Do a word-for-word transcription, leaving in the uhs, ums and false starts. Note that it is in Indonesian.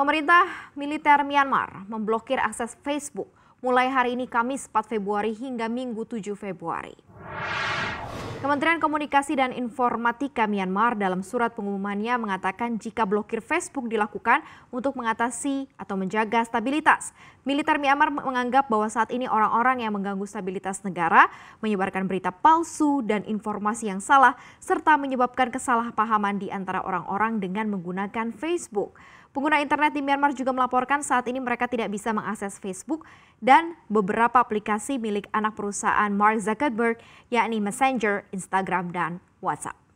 Pemerintah militer Myanmar memblokir akses Facebook mulai hari ini Kamis empat Februari hingga Minggu tujuh Februari. Kementerian Komunikasi dan Informatika Myanmar dalam surat pengumumannya mengatakan jika blokir Facebook dilakukan untuk mengatasi atau menjaga stabilitas. Militer Myanmar menganggap bahwa saat ini orang-orang yang mengganggu stabilitas negara, menyebarkan berita palsu dan informasi yang salah, serta menyebabkan kesalahpahaman di antara orang-orang dengan menggunakan Facebook. Pengguna internet di Myanmar juga melaporkan saat ini mereka tidak bisa mengakses Facebook dan beberapa aplikasi milik anak perusahaan Mark Zuckerberg yakni Messenger, Instagram, dan WhatsApp.